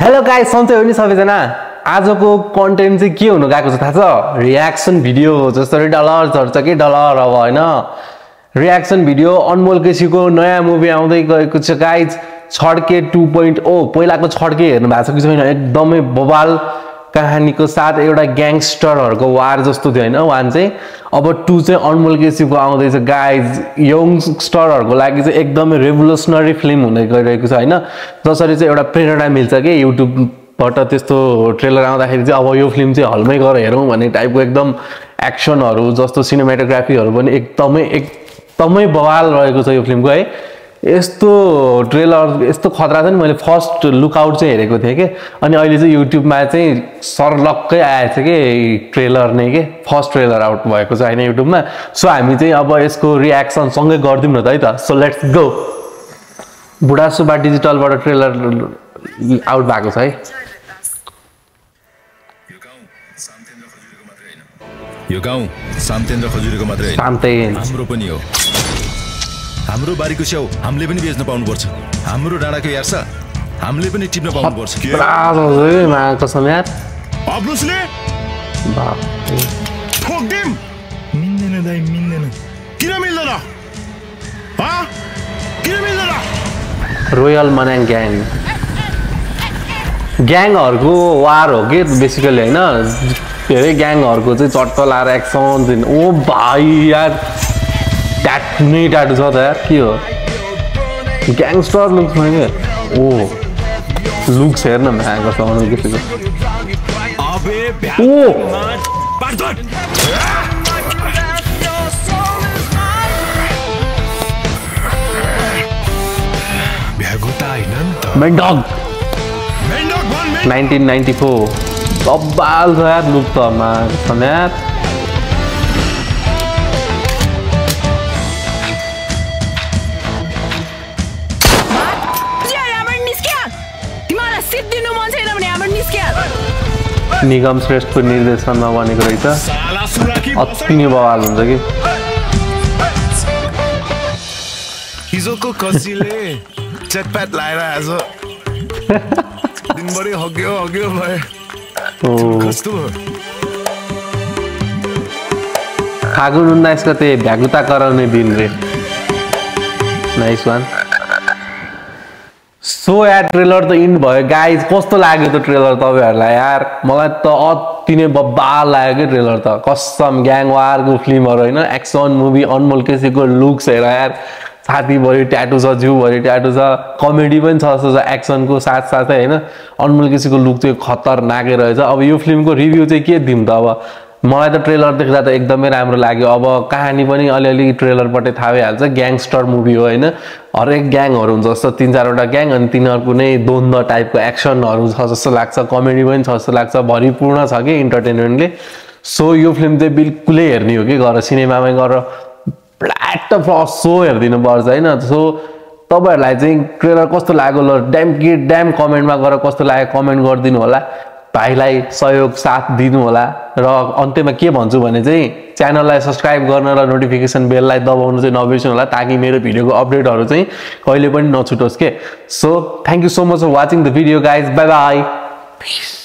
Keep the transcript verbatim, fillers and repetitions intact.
Hello guys सन्चै हुनु सबैजना आजको कन्टेन्ट चाहिँ के हुन गएको छ थाहा छ रियाक्सन भिडियो जस्तो डलर चर्चा के डलर अब हैन रियाक्सन भिडियो अनमोल केसीको नयाँ मुभी आउँदै गएको छ गाइस छड्के टू पॉइंट ओ पहिलाको छड्के हेर्नु भएको छ कि छैन एकदमै बवाल कहानीको साथ एउटा ग्याङस्टरहरुको वार जस्तो थियो हैन वान चाहिँ अब टू चाहिँ अनमोल केसीको आउँदै छ गाइस यंगस्टरहरुको लागि चाहिँ एकदमै रेभोल्युसनरी फिल्म हुने गइरहेको छ हैन जसरी चाहिँ एउटा प्रेरणा मिल्छ के युट्युब बाट त्यस्तो ट्रेलर आउँदाखेरि चाहिँ अब यो फिल्म चाहिँ हलमै गएर हेरौं भन्ने टाइपको एकदम एक्सनहरु जस्तो सिनेमेटोग्राफीहरु पनि एकदमै एकदमै बवाल रहेको छ यो फिल्मको है यस्तो ट्रेलर यस्तो खतरा छ नि मैले फर्स्ट लुक आउट चाहिँ हेरेको थिए के अनि अहिले चाहिँ YouTube मा चाहिँ सरलक्कै आएछ के ट्रेलर नै के फर्स्ट ट्रेलर आउट भएको छ हैन YouTube मा सो हामी चाहिँ अब यसको रियाक्सन सँगै गर्दिम न त है त सो लेट्स गो बुढासोबा डिजिटल बाट ट्रेलर आउट भएको छ है यो गाउँ सामतेन्द्र खजुरीको मात्रै हैन सामतेन्द्र हाम्रो पनि हो हाम्रो बारीको स्याउ हामीले पनि बेच्न पाउनु पर्छ हाम्रो डाडाको यार्सा हामीले पनि टिप्न पाउनु पर्छ के राजले मा कसम यार अब्लुसले बाप रे ठोक्दिम मिन्दैन दाइ मिन्दैन किन मिल्दैन ह किन मिल्दैन रोयल मनाङ ग्याङ ग्याङहरुको वार हो के बेसिकली हैन धेरै ग्याङहरुको चाहिँ चट्ट लाएर एक्सन दिन ओ भाइ यार That नहीं टाटू था यार क्यों? Gangster looks माँगे? Oh, looks है ना मैं ऐसा समझने किसी को? Oh, partner! बेगुताई नंता. Mad Dog. Mad Dog one. nineteen ninety-four. अब बाल था यार look था माँ समझ? निगम श्रेष्ठ को निर्देशन में बने अति नहीं बवाल हिजोको कसीले चटपट लाएर आज दिनभरि हग्यो हग्यो भए फागुन उन्नाइस गते भ्यागुता कराउने दिन रे नाइस वान सो या ट्रेलर त इन भयो गाइस कस्तो लाग्यो त ट्रेलर तपाईहरुलाई यार मलाई त अति नै बब्बाल लाग्यो के ट्रेलर त कसम ग्याङवारको फिल्महरु हैन एक्सन मुभी अनमोल केसीको लुक्स हेर यार छाती भरि ट्याटू छ जिउ भरि ट्याटू छ कमेडी पनि छ जस्तो एक्सनको साथसाथै हैन अनमोल केसीको लुक चाहिँ खतरनाक रहेछ अब यो फिल्मको रिभ्यु चाहिँ के दिम त अब मलाई त ट्रेलर देख्दा त एकदमै राम्रो लाग्यो अब कहानी पनि अलिअलि ट्रेलर पटे थाहा भइहाल्छ ग्याङस्टर मुभी हो हैन हरेक ग्याङहरु हुन्छ जस्तो तीन चार वटा ग्याङ अनि तिनीहरुको नै द्वन्द्व टाइपको एक्सनहरु छ जस्तो लाग्छ कमेडी पनि छ जस्तो लाग्छ भरिपूर्ण छ के एन्टरटेनमेन्टले सो यो फिल्म चाहिँ बिल्कुलै हेर्ने हो के गएर सिनेमामै गएर प्ल्याटफर्म सो हेर्दिनु पर्छ हैन सो तपाईहरुलाई चाहिँ ट्रेलर कस्तो लाग्यो ल ड्याम के ड्याम कमेन्टमा गएर कस्तो लाग्यो कमेन्ट गर्दिनु होला भाइलाई सहयोग साथ दिनु होला र अन्त्यमा के भन्छु भने चाहिँ च्यानललाई सब्स्क्राइब गर्न र नोटिफिकेसन बेललाई दबाउनु चाहिँ नबिर्सनु होला ताकि मेरो भिडियोको अपडेटहरु चाहिँ कहिले पनि नछुटोस् के so thank you so much for watching the video guys bye by